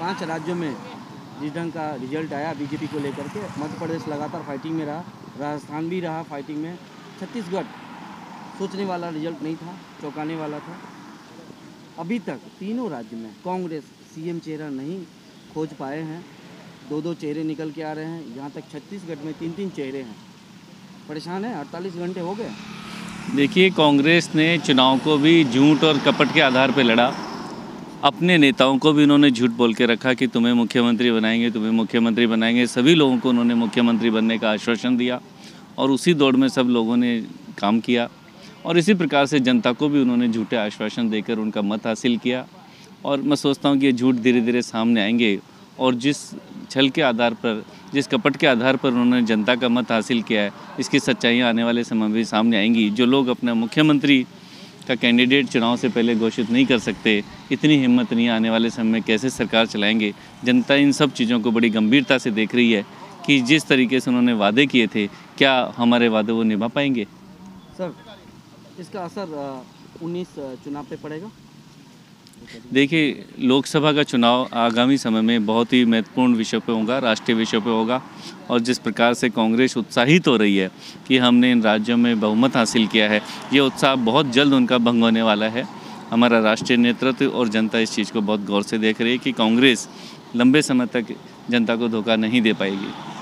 पांच राज्यों में जिस ढंग का रिजल्ट आया बीजेपी को लेकर के, मध्य प्रदेश लगातार फाइटिंग में रहा, राजस्थान भी रहा फाइटिंग में, छत्तीसगढ़ सोचने वाला रिजल्ट नहीं था, चौंकाने वाला था। अभी तक तीनों राज्य में कांग्रेस सीएम चेहरा नहीं खोज पाए हैं, दो दो चेहरे निकल के आ रहे हैं, यहाँ तक छत्तीसगढ़ में तीन तीन चेहरे हैं। परेशान है, 48 घंटे हो गए। देखिए, कांग्रेस ने चुनाव को भी झूठ और कपट के आधार पर लड़ा, अपने नेताओं को भी उन्होंने झूठ बोल के रखा कि तुम्हें मुख्यमंत्री बनाएंगे, तुम्हें मुख्यमंत्री बनाएंगे। सभी लोगों को उन्होंने मुख्यमंत्री बनने का आश्वासन दिया और उसी दौड़ में सब लोगों ने काम किया और इसी प्रकार से जनता को भी उन्होंने झूठे आश्वासन देकर उनका मत हासिल किया। और मैं सोचता हूँ कि ये झूठ धीरे धीरे सामने आएंगे और जिस छल के आधार पर, जिस कपट के आधार पर उन्होंने जनता का मत हासिल किया है, इसकी सच्चाइयाँ आने वाले समय में सामने आएंगी। जो लोग अपना मुख्यमंत्री का कैंडिडेट चुनाव से पहले घोषित नहीं कर सकते, इतनी हिम्मत नहीं, आने वाले समय में कैसे सरकार चलाएंगे। जनता इन सब चीज़ों को बड़ी गंभीरता से देख रही है कि जिस तरीके से उन्होंने वादे किए थे, क्या हमारे वादे वो निभा पाएंगे। सर, इसका असर 19 चुनाव पर पड़ेगा। देखिए, लोकसभा का चुनाव आगामी समय में बहुत ही महत्वपूर्ण विषय पे होगा, राष्ट्रीय विषय पे होगा। और जिस प्रकार से कांग्रेस उत्साहित हो रही है कि हमने इन राज्यों में बहुमत हासिल किया है, ये उत्साह बहुत जल्द उनका भंग होने वाला है। हमारा राष्ट्रीय नेतृत्व और जनता इस चीज़ को बहुत गौर से देख रही है कि कांग्रेस लंबे समय तक जनता को धोखा नहीं दे पाएगी।